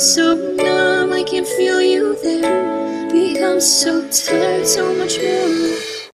so numb, I can feel you there. Become so tired, so much more.